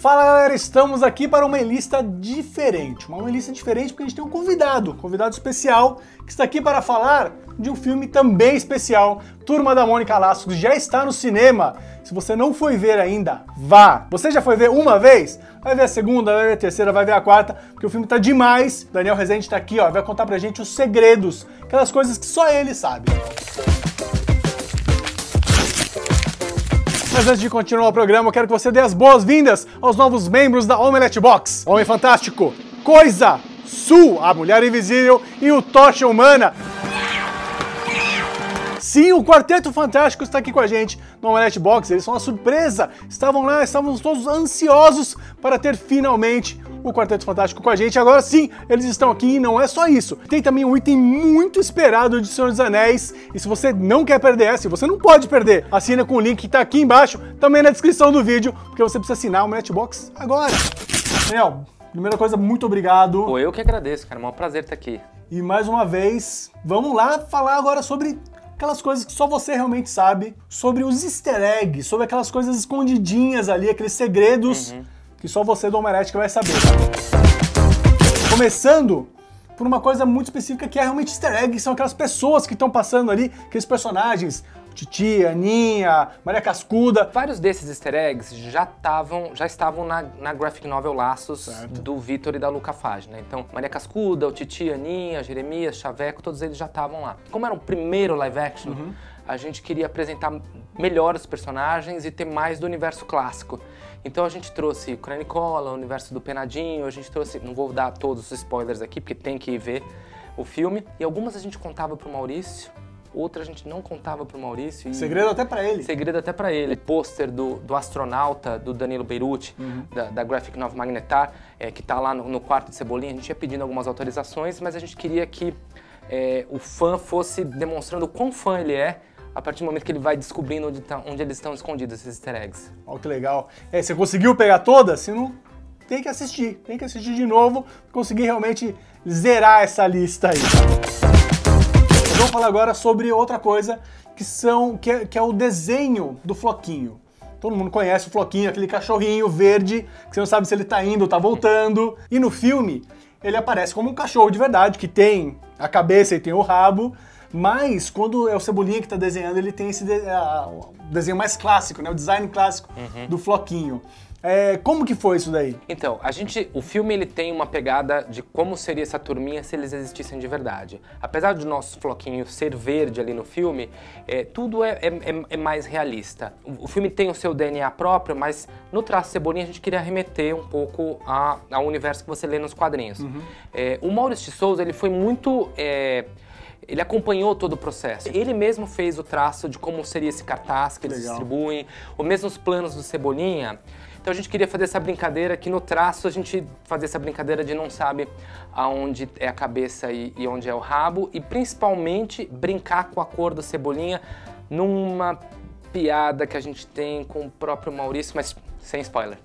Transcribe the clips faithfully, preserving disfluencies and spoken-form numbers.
Fala galera, estamos aqui para uma lista diferente, uma lista diferente porque a gente tem um convidado, um convidado especial que está aqui para falar de um filme também especial, Turma da Mônica Laços, que já está no cinema. Se você não foi ver ainda, vá! Você já foi ver uma vez? Vai ver a segunda, vai ver a terceira, vai ver a quarta, porque o filme tá demais. Daniel Rezende está aqui, ó, vai contar pra gente os segredos, aquelas coisas que só ele sabe. Mas antes de continuar o programa, eu quero que você dê as boas-vindas aos novos membros da Omelete Box. Homem Fantástico, Coisa, Su, a Mulher Invisível e o Tocha Humana. Sim, o Quarteto Fantástico está aqui com a gente no Omelete Box, eles são uma surpresa, estavam lá, estávamos todos ansiosos para ter finalmente o Quarteto Fantástico com a gente. Agora sim, eles estão aqui e não é só isso, tem também um item muito esperado de Senhor dos Anéis, e se você não quer perder essa, você não pode perder, assina com o link que está aqui embaixo, também na descrição do vídeo, porque você precisa assinar o Omelete Box agora. Daniel, primeira coisa, muito obrigado. Pô, eu que agradeço, cara, é um prazer estar aqui. E mais uma vez, vamos lá falar agora sobre aquelas coisas que só você realmente sabe, sobre os easter eggs, sobre aquelas coisas escondidinhas ali, aqueles segredos uhum. que só você do Omelete vai saber. Começando por uma coisa muito específica que é realmente easter egg, que são aquelas pessoas que estão passando ali, aqueles personagens, Titi, Aninha, Maria Cascuda. Vários desses easter eggs já, tavam, já estavam na, na Graphic Novel Laços, certo, do Victor e da Lu Cafaggi, né? Então, Maria Cascuda, o Titi, Aninha, Jeremias, Chaveco, todos eles já estavam lá. Como era o primeiro live action, uhum. a gente queria apresentar melhor os personagens e ter mais do universo clássico. Então a gente trouxe o Crânio e Cola, o universo do Penadinho, a gente trouxe... Não vou dar todos os spoilers aqui, porque tem que ir ver o filme. E algumas a gente contava pro Maurício, outra a gente não contava pro Maurício. E... Segredo até pra ele. Segredo até pra ele. Pôster do, do astronauta, do Danilo Beirute, uhum. da, da Graphic Novel Magnetar, é, que tá lá no, no quarto de Cebolinha. A gente ia pedindo algumas autorizações, mas a gente queria que é, o fã fosse demonstrando o quão fã ele é a partir do momento que ele vai descobrindo onde, tá, onde eles estão escondidos, esses easter eggs. Ó, que legal. É, você conseguiu pegar todas? Se não, tem que assistir. Tem que assistir de novo, conseguir realmente zerar essa lista aí. Vamos falar agora sobre outra coisa, que, são, que, é, que é o desenho do Floquinho. Todo mundo conhece o Floquinho, aquele cachorrinho verde, que você não sabe se ele tá indo ou tá voltando. E no filme, ele aparece como um cachorro de verdade, que tem a cabeça e tem o rabo, mas quando é o Cebolinha que tá desenhando, ele tem esse de, a, o desenho mais clássico, né? O design clássico uhum. do Floquinho. É, como que foi isso daí? Então, a gente, o filme ele tem uma pegada de como seria essa turminha se eles existissem de verdade. Apesar do nosso Floquinho ser verde ali no filme, é, tudo é, é, é mais realista. O, o filme tem o seu D N A próprio, mas no traço Cebolinha a gente queria remeter um pouco a, ao universo que você lê nos quadrinhos. Uhum. É, o Maurício de Sousa, ele foi muito... É, ele acompanhou todo o processo. Ele mesmo fez o traço de como seria esse cartaz que eles Legal. distribuem, ou mesmo os planos do Cebolinha. Então a gente queria fazer essa brincadeira, que no traço a gente fazia essa brincadeira de não sabe aonde é a cabeça e, e onde é o rabo, e principalmente brincar com a cor do Cebolinha numa piada que a gente tem com o próprio Maurício, mas sem spoiler.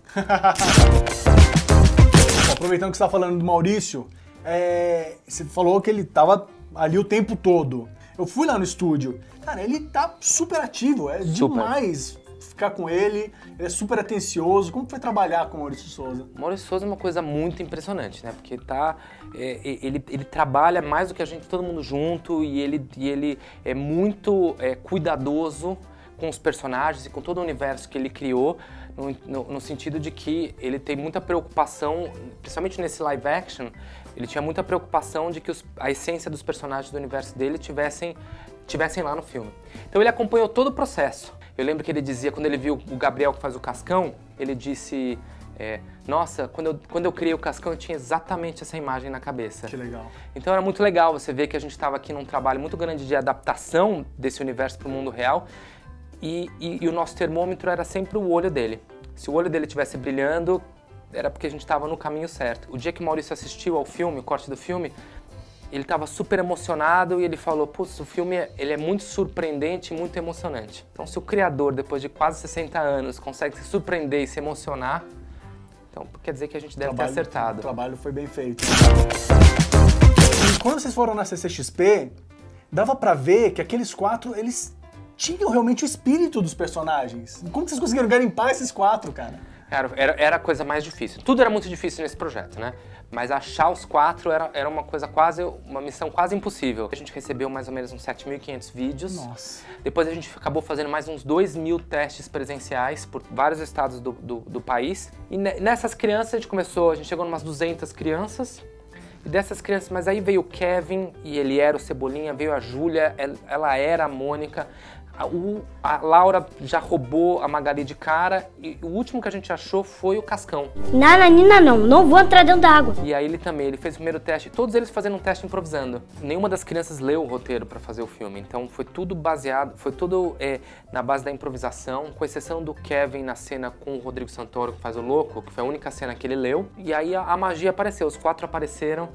Aproveitando que você está falando do Maurício, é, você falou que ele estava ali o tempo todo. Eu fui lá no estúdio, cara, ele tá super ativo, é super. demais. Ficar com ele, ele é super atencioso. Como foi trabalhar com o Maurício de Sousa? O Maurício de Sousa é uma coisa muito impressionante, né? Porque tá, é, ele, ele trabalha mais do que a gente, todo mundo junto, e ele, e ele é muito é, cuidadoso com os personagens e com todo o universo que ele criou, no, no, no sentido de que ele tem muita preocupação, principalmente nesse live action, ele tinha muita preocupação de que os, a essência dos personagens do universo dele tivessem, tivessem lá no filme. Então ele acompanhou todo o processo. Eu lembro que ele dizia, quando ele viu o Gabriel que faz o Cascão, ele disse, é, nossa, quando eu, quando eu criei o Cascão eu tinha exatamente essa imagem na cabeça. Que legal. Então era muito legal você ver que a gente estava aqui num trabalho muito grande de adaptação desse universo para o mundo real, e, e, e o nosso termômetro era sempre o olho dele. Se o olho dele estivesse brilhando, era porque a gente estava no caminho certo. O dia que o Maurício assistiu ao filme, o corte do filme, ele estava super emocionado e ele falou, putz, o filme é, ele é muito surpreendente e muito emocionante. Então se o criador, depois de quase sessenta anos, consegue se surpreender e se emocionar, então quer dizer que a gente deve trabalho, ter acertado. O trabalho foi bem feito. E quando vocês foram na C C X P, dava pra ver que aqueles quatro, eles tinham realmente o espírito dos personagens. Como vocês conseguiram garimpar esses quatro, cara? Cara, era, era a coisa mais difícil. Tudo era muito difícil nesse projeto, né? Mas achar os quatro era, era uma coisa quase, uma missão quase impossível. A gente recebeu mais ou menos uns sete mil e quinhentos vídeos. Nossa. Depois a gente acabou fazendo mais uns dois mil testes presenciais por vários estados do, do, do país. E nessas crianças a gente começou, a gente chegou em umas duzentas crianças. E dessas crianças, mas aí veio o Kevin, e ele era o Cebolinha, veio a Júlia, ela era a Mônica. A, o, a Laura já roubou a Magali de cara e o último que a gente achou foi o Cascão. Nananina não, não vou entrar dentro da água. E aí ele também, ele fez o primeiro teste, todos eles fazendo um teste improvisando. Nenhuma das crianças leu o roteiro para fazer o filme, então foi tudo baseado, foi tudo é, na base da improvisação, com exceção do Kevin na cena com o Rodrigo Santoro, que faz o louco, que foi a única cena que ele leu. E aí a, a magia apareceu, os quatro apareceram.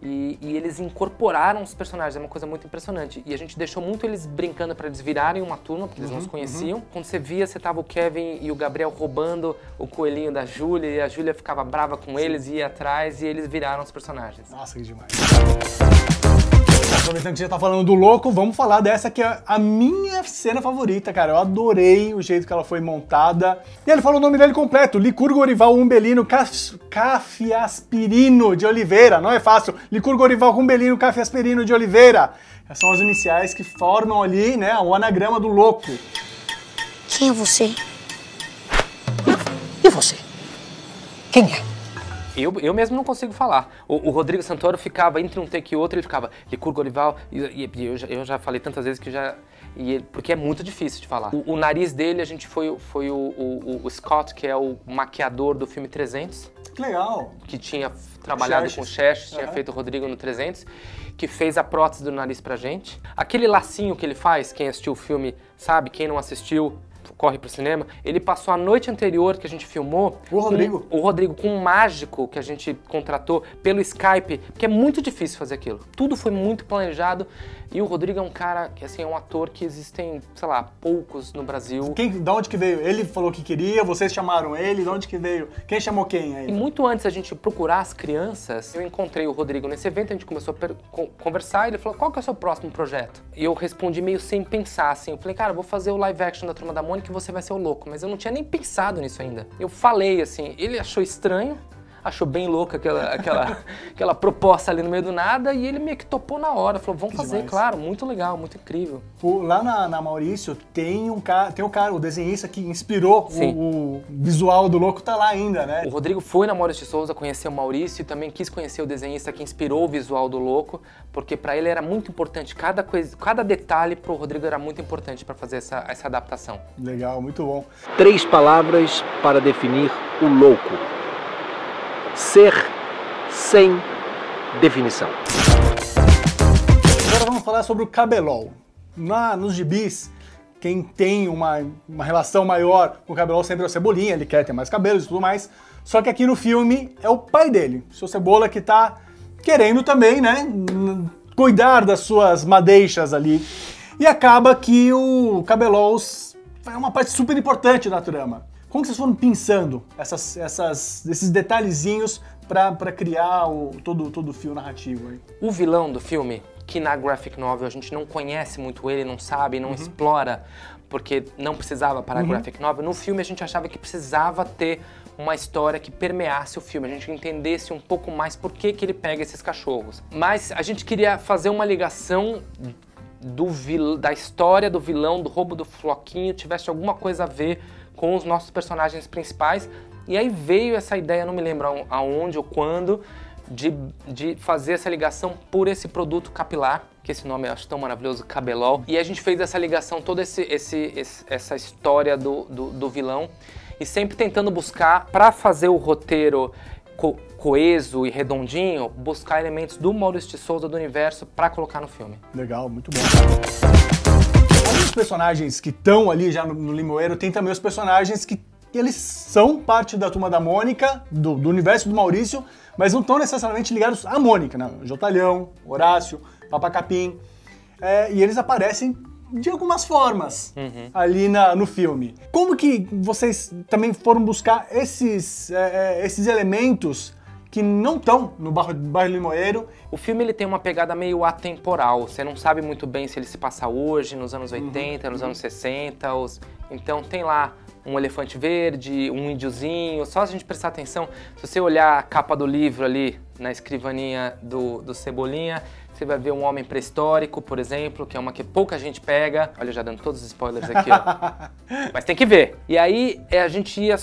E, e eles incorporaram os personagens, é uma coisa muito impressionante. E a gente deixou muito eles brincando para eles virarem uma turma, porque eles uhum, não se conheciam. Uhum. Quando você via, você tava o Kevin e o Gabriel roubando o coelhinho da Júlia, e a Júlia ficava brava com Sim. eles, e ia atrás, e eles viraram os personagens. Nossa, que demais. Aproveitando que você tá falando do louco, vamos falar dessa que é a minha cena favorita, cara. Eu adorei o jeito que ela foi montada. E ele fala o nome dele completo, Licurgo Orival Umbelino Cafiaspirino de Oliveira. Não é fácil. Licurgo Orival Umbelino Cafiaspirino de Oliveira. Essas são as iniciais que formam ali, né, o anagrama do louco. Quem é você? E você? Quem é? Eu, eu mesmo não consigo falar. O, o Rodrigo Santoro ficava entre um take e outro, ele ficava Licurgo Orival, e, e, e eu, já, eu já falei tantas vezes que já... E ele, porque é muito difícil de falar. O, o nariz dele, a gente foi, foi o, o, o Scott, que é o maquiador do filme trezentos. Que legal! Que tinha trabalhado Chesh. com o Chesh, tinha uhum. feito o Rodrigo no trezentos, que fez a prótese do nariz pra gente. Aquele lacinho que ele faz, quem assistiu o filme sabe, quem não assistiu... corre pro cinema, ele passou a noite anterior que a gente filmou... O Rodrigo. Com, o Rodrigo, com um mágico que a gente contratou pelo Skype, porque é muito difícil fazer aquilo. Tudo foi muito planejado e o Rodrigo é um cara, que assim, é um ator que existem, sei lá, poucos no Brasil. Quem, de onde que veio? Ele falou que queria, vocês chamaram ele, de onde que veio? Quem chamou quem aí? E muito antes da gente procurar as crianças, eu encontrei o Rodrigo nesse evento, a gente começou a conversar e ele falou, qual que é o seu próximo projeto? E eu respondi meio sem pensar, assim, eu falei, cara, eu vou fazer o live action da Turma da Mônica, que você vai ser o louco, mas eu não tinha nem pensado nisso ainda. Eu falei assim, ele achou estranho, achou bem louca aquela, aquela, aquela proposta ali no meio do nada e ele meio que topou na hora, falou, vamos fazer, demais. Claro, muito legal, muito incrível. O, lá na, na Maurício tem um cara, tem um cara, o desenhista que inspirou o, o visual do louco, tá lá ainda, né? O Rodrigo foi na Maurício de Sousa, conheceu o Maurício e também quis conhecer o desenhista que inspirou o visual do louco, porque pra ele era muito importante, cada, coisa, cada detalhe pro Rodrigo era muito importante pra fazer essa, essa adaptação. Legal, muito bom. Três palavras para definir o louco. Ser sem definição. Agora vamos falar sobre o Cabelol. Na, nos gibis, quem tem uma, uma relação maior com o Cabelol sempre é o Cebolinha, ele quer ter mais cabelos e tudo mais. Só que aqui no filme é o pai dele, o seu Cebola, que tá querendo também, né, cuidar das suas madeixas ali. E acaba que o Cabelol é uma parte super importante da trama. Como que vocês foram pensando essas, essas, esses detalhezinhos para criar o, todo, todo o fio narrativo aí? O vilão do filme, que na graphic novel a gente não conhece muito ele, não sabe, não uhum. explora, porque não precisava para a uhum. graphic novel, no filme a gente achava que precisava ter uma história que permeasse o filme, a gente entendesse um pouco mais por que, que ele pega esses cachorros. Mas a gente queria fazer uma ligação do vil, da história do vilão, do roubo do Floquinho, tivesse alguma coisa a ver com os nossos personagens principais, e aí veio essa ideia, não me lembro aonde ou quando, de, de fazer essa ligação por esse produto capilar, que esse nome eu acho tão maravilhoso, Cabelol, e a gente fez essa ligação, toda esse, esse, esse, essa história do, do, do vilão, e sempre tentando buscar, para fazer o roteiro co coeso e redondinho, buscar elementos do Maurício de Sousa, do universo, para colocar no filme. Legal, muito bom. Os personagens que estão ali já no, no limoeiro, tem também os personagens que eles são parte da Turma da Mônica, do, do universo do Maurício, mas não estão necessariamente ligados à Mônica, né? Jotalhão, Horácio, Papacapim, é, e eles aparecem de algumas formas uhum. ali na, no filme. Como que vocês também foram buscar esses, é, esses elementos que não estão no bairro Limoeiro? O filme ele tem uma pegada meio atemporal, você não sabe muito bem se ele se passa hoje, nos anos oitenta, uhum. nos anos sessenta, os... então tem lá um elefante verde, um índiozinho, só a gente prestar atenção. Se você olhar a capa do livro ali, na escrivaninha do, do Cebolinha, você vai ver um homem pré-histórico, por exemplo, que é uma que pouca gente pega. Olha, eu já dando todos os spoilers aqui, ó. Mas tem que ver. E aí, a gente, ia,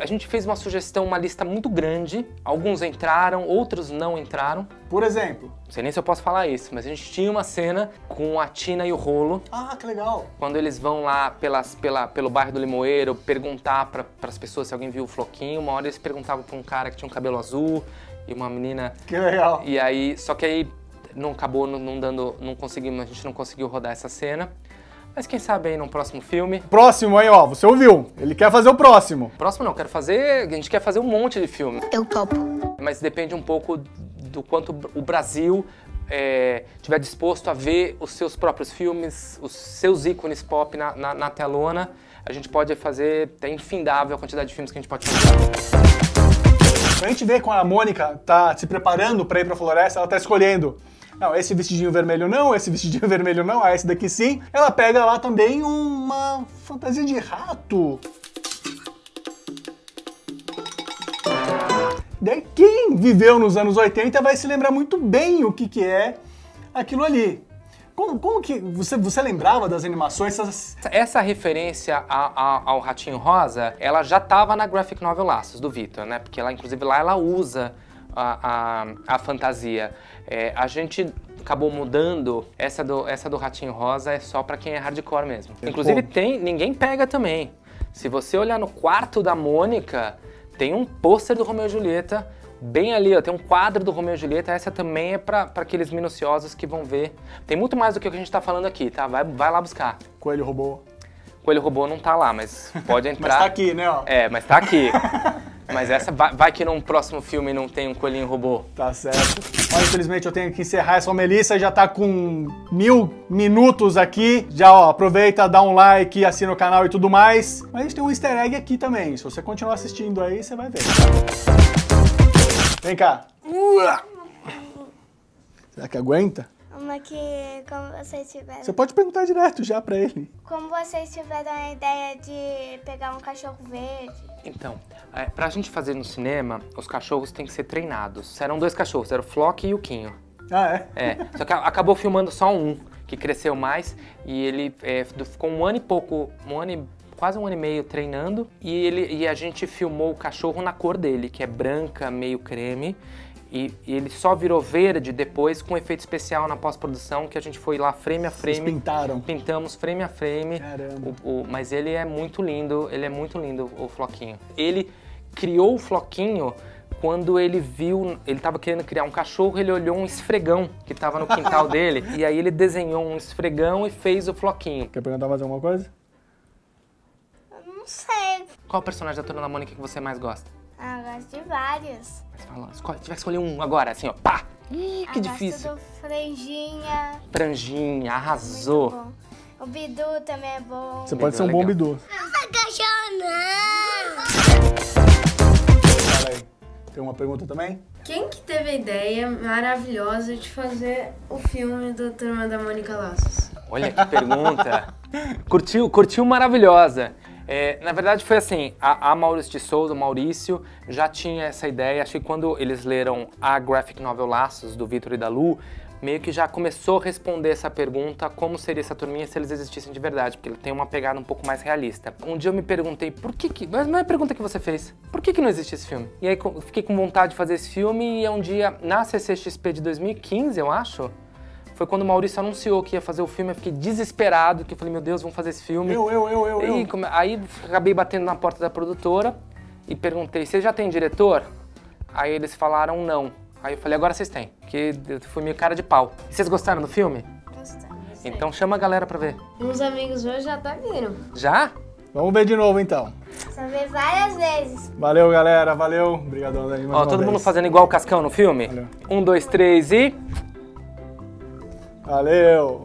a gente fez uma sugestão, uma lista muito grande. Alguns entraram, outros não entraram. Por exemplo? Não sei nem se eu posso falar isso, mas a gente tinha uma cena com a Tina e o Rolo. Ah, que legal! Quando eles vão lá pelas, pela, pelo bairro do Limoeiro perguntar para as pessoas se alguém viu o Floquinho. Uma hora eles perguntavam para um cara que tinha um cabelo azul e uma menina... Que legal! E aí, só que aí... Não acabou, não, não dando, não conseguimos, a gente não conseguiu rodar essa cena. Mas quem sabe aí num próximo filme. Próximo aí, ó, você ouviu. Ele quer fazer o próximo. Próximo não, quero fazer, a gente quer fazer um monte de filme. Eu topo. Mas depende um pouco do quanto o Brasil é, tiver disposto a ver os seus próprios filmes, os seus ícones pop na, na, na telona. A gente pode fazer, é infindável a quantidade de filmes que a gente pode fazer. A gente vê quando a Mônica tá se preparando pra ir pra floresta, ela tá escolhendo. Não, esse vestidinho vermelho não, esse vestidinho vermelho não, ah, esse daqui sim. Ela pega lá também uma fantasia de rato. Daí quem viveu nos anos oitenta vai se lembrar muito bem o que, que é aquilo ali. Como, como que você, você lembrava das animações? Essas... Essa referência a, a, ao Ratinho Rosa, ela já estava na Graphic Novel Laços, do Victor, né? Porque ela, inclusive, lá ela usa... A, a, a fantasia. É, a gente acabou mudando, essa do, essa do Ratinho Rosa é só pra quem é hardcore mesmo. Inclusive tem, ninguém pega também. Se você olhar no quarto da Mônica, tem um pôster do Romeu e Julieta, bem ali, ó, tem um quadro do Romeu e Julieta, essa também é pra, pra aqueles minuciosos que vão ver. Tem muito mais do que o que a gente tá falando aqui, tá? Vai, vai lá buscar. Coelho Robô. Coelho Robô não tá lá, mas pode entrar. Mas tá aqui, né? Ó. É, mas tá aqui. Mas essa, vai, vai que num próximo filme não tem um coelhinho robô. Tá certo. Olha, infelizmente eu tenho que encerrar essa Melissa, já tá com mil minutos aqui. Já, ó, aproveita, dá um like, assina o canal e tudo mais. Mas a gente tem um easter egg aqui também. Se você continuar assistindo aí, você vai ver. Vem cá. Ua! Será que aguenta? Uma que, como vocês tiveram... Você pode perguntar direto já pra ele. Como vocês tiveram a ideia de pegar um cachorro verde? Então, é, pra gente fazer no cinema, os cachorros têm que ser treinados. Eram dois cachorros, era o Flock e o Quinho. Ah, é? É, só que acabou filmando só um, que cresceu mais. E ele é, ficou um ano e pouco, um ano e, quase um ano e meio treinando. E, ele, e a gente filmou o cachorro na cor dele, que é branca, meio creme. E ele só virou verde depois com efeito especial na pós-produção, que a gente foi lá frame a frame. Vocês pintaram. Pintamos frame a frame. Caramba. O, o, mas ele é muito lindo, ele é muito lindo, o Floquinho. Ele criou o Floquinho quando ele viu... Ele estava querendo criar um cachorro, ele olhou um esfregão que estava no quintal dele. E aí ele desenhou um esfregão e fez o Floquinho. Quer perguntar mais alguma coisa? Eu não sei. Qual personagem da Turma da Mônica que você mais gosta? Ah, eu gosto de vários. Mas fala, escolhe, tiver que escolher um agora, assim, ó, pá! Ih, que eu difícil. Eu gosto do Franjinha. Franjinha, arrasou. O Bidu também é bom. Você Bidu pode ser um legal. Bom Bidu. Nossa, cachorro, não! Tem uma pergunta também? Quem que teve a ideia maravilhosa de fazer o filme do Turma da Mônica Laços? Olha que pergunta. Curtiu, curtiu maravilhosa. É, na verdade foi assim, a, a Maurício de Sousa, o Maurício, já tinha essa ideia, acho que quando eles leram a Graphic Novel Laços, do Victor e da Lu, meio que já começou a responder essa pergunta, como seria essa turminha se eles existissem de verdade, porque ele tem uma pegada um pouco mais realista. Um dia eu me perguntei, por que que... Mas não é a pergunta que você fez, por que que não existe esse filme? E aí eu fiquei com vontade de fazer esse filme, e um dia, na C C X P de dois mil e quinze, eu acho... Foi quando o Maurício anunciou que ia fazer o filme, eu fiquei desesperado, que eu falei, meu Deus, vamos fazer esse filme. Eu, eu, eu, eu, e, eu. Aí acabei batendo na porta da produtora e perguntei, você já tem diretor? Aí eles falaram não. Aí eu falei, agora vocês têm, porque eu fui meio cara de pau. E vocês gostaram do filme? Gostamos. Então chama a galera pra ver. Uns amigos hoje já tá vindo. Já? Vamos ver de novo, então. Só ver várias vezes. Valeu, galera, valeu. Obrigadão, Dani. Ó, todo mundo fazendo igual o Cascão no filme? Valeu. Um, dois, três e... Valeu!